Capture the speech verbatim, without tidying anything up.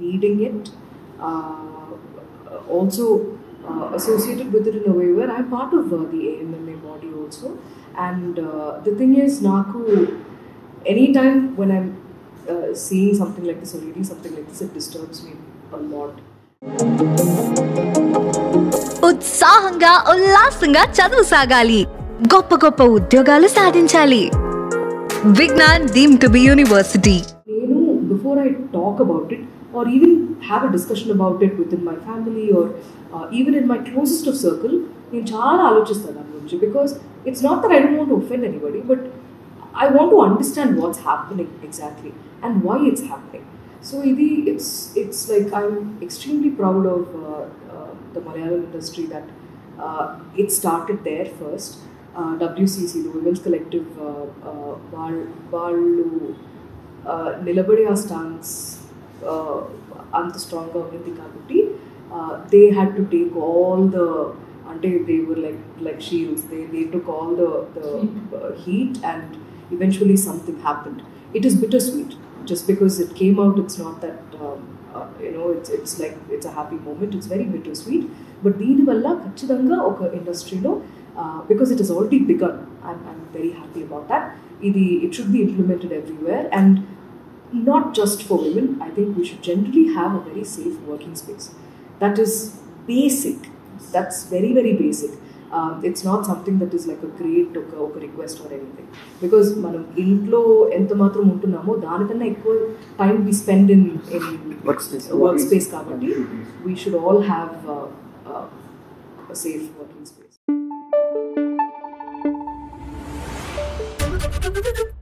reading it, uh, also uh, associated with it in a way where I'm part of uh, the AMMA body also. And uh, the thing is, Naku, anytime when I'm uh, seeing something like this or reading something like this, it disturbs me a lot. ఉత్సాహంగా ఉల్లాసంగా చదువు సాగాలి, గొప్ప గొప్ప ఉద్యోగాలు సాధించాలి. Vignan deemed to be university. నేను before I talk about it or even have a discussion about it within my family or uh, even in my closest of circle, నేను చాలా ఆలోచిస్తాను దాని గురించి, because it's not that I don't want to offend anybody, but I want to understand what's happening exactly and why it's happening. So it's it's like I'm extremely proud of uh, uh, the Malayalam industry that uh, it started there first. uh, W C C, the Women's Collective, వాళ్ళు నిలబడే ఆ stance అంత స్ట్రాంగ్గా ఉంది కాబట్టి they had to take all the, అంటే they were like like shields, they they took all the the uh, heat, and eventually something happened. It is bittersweet. Just because it came out, it's not that um, uh, you know, it's it's like it's a happy moment. It's very bittersweet. But deeni valla kachidanga oka industry lo, because it has already begun. I'm I'm very happy about that. Idi it should be implemented everywhere, and not just for women. I think we should generally have a very safe working space. That is basic. That's very very basic. Uh, it's not something that is like a great or a, or a request or anything, because manam intlo enta matram untunnamo danikanna ekku time we spend in in workspace workspace kabatti we should all have uh, uh, a safe working space.